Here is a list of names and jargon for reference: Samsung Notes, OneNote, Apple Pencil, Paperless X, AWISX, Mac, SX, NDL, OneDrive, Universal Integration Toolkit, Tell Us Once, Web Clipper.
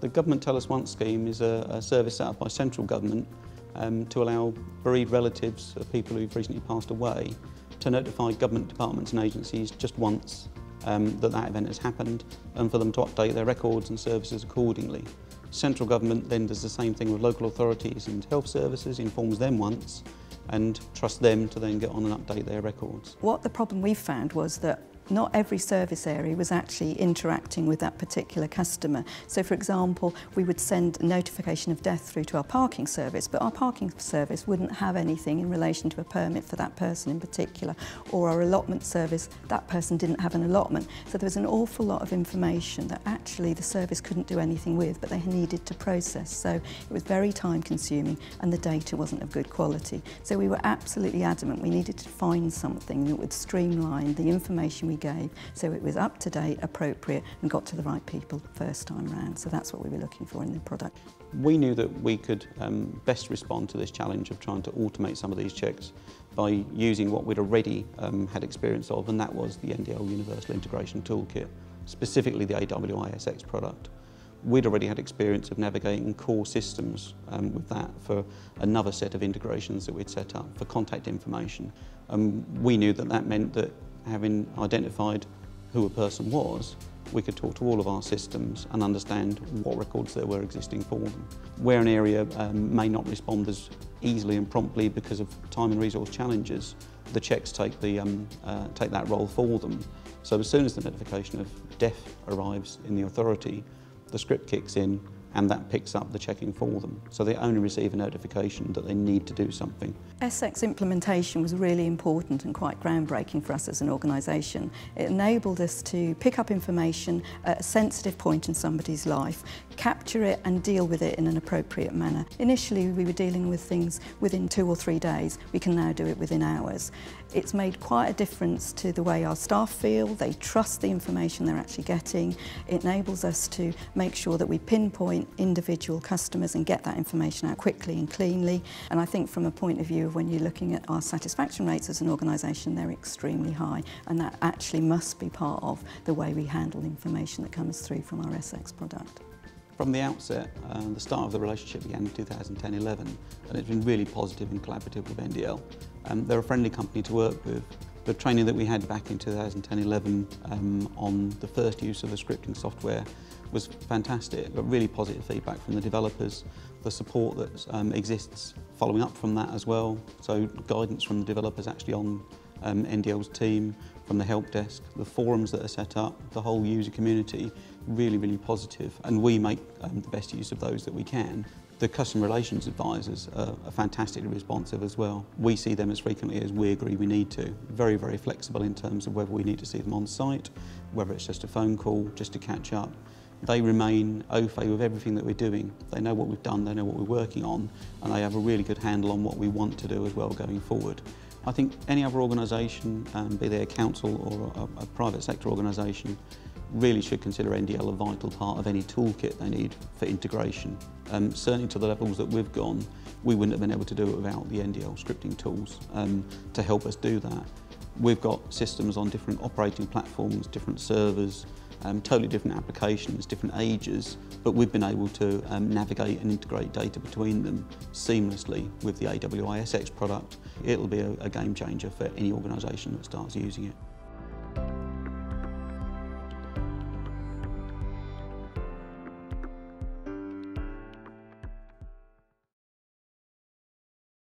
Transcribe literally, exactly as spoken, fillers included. The Government Tell Us Once scheme is a, a service set up by central government um, to allow bereaved relatives of people who've recently passed away to notify government departments and agencies just once um, that that event has happened, and for them to update their records and services accordingly. Central government then does the same thing with local authorities and health services, informs them once, and trusts them to then get on and update their records. What the problem we found was that not every service area was actually interacting with that particular customer. So, for example, we would send a notification of death through to our parking service, but our parking service wouldn't have anything in relation to a permit for that person in particular, or our allotment service, that person didn't have an allotment. So there was an awful lot of information that actually the service couldn't do anything with, but they needed to process. So it was very time consuming and the data wasn't of good quality. So we were absolutely adamant we needed to find something that would streamline the information we gave, so it was up to date, appropriate, and got to the right people first time round. So that's what we were looking for in the product. We knew that we could um, best respond to this challenge of trying to automate some of these checks by using what we'd already um, had experience of, and that was the N D L Universal Integration Toolkit, specifically the A W I S X product. We'd already had experience of navigating core systems um, with that for another set of integrations that we'd set up for contact information. Um, we knew that that meant that having identified who a person was, we could talk to all of our systems and understand what records there were existing for them. Where an area um, may not respond as easily and promptly because of time and resource challenges, the checks take, the, um, uh, take that role for them. So as soon as the notification of death arrives in the authority, the script kicks in and that picks up the checking for them. So they only receive a notification that they need to do something. S X implementation was really important and quite groundbreaking for us as an organisation. It enabled us to pick up information at a sensitive point in somebody's life, capture it and deal with it in an appropriate manner. Initially we were dealing with things within two or three days, we can now do it within hours. It's made quite a difference to the way our staff feel, they trust the information they're actually getting. It enables us to make sure that we pinpoint individual customers and get that information out quickly and cleanly. And I think from a point of view of when you're looking at our satisfaction rates as an organisation, they're extremely high, and that actually must be part of the way we handle information that comes through from our S X product. From the outset, uh, the start of the relationship began in two thousand ten eleven, and it's been really positive and collaborative with N D L. Um, they're a friendly company to work with. The training that we had back in two thousand ten eleven um, on the first use of the scripting software was fantastic. Got really positive feedback from the developers, the support that um, exists following up from that as well. So guidance from the developers actually on um, N D L's team, from the help desk, the forums that are set up, the whole user community, really, really positive. And we make um, the best use of those that we can. The customer relations advisors are, are fantastically responsive as well. We see them as frequently as we agree we need to. Very, very flexible in terms of whether we need to see them on site, whether it's just a phone call, just to catch up. They remain au fait with everything that we're doing. They know what we've done, they know what we're working on, and they have a really good handle on what we want to do as well going forward. I think any other organisation, um, be they a council or a, a private sector organisation, really should consider N D L a vital part of any toolkit they need for integration. Um, certainly to the levels that we've gone, we wouldn't have been able to do it without the N D L scripting tools um, to help us do that. We've got systems on different operating platforms, different servers, um, totally different applications, different ages, but we've been able to um, navigate and integrate data between them seamlessly with the A W I S X product. It'll be a, a game changer for any organisation that starts using it.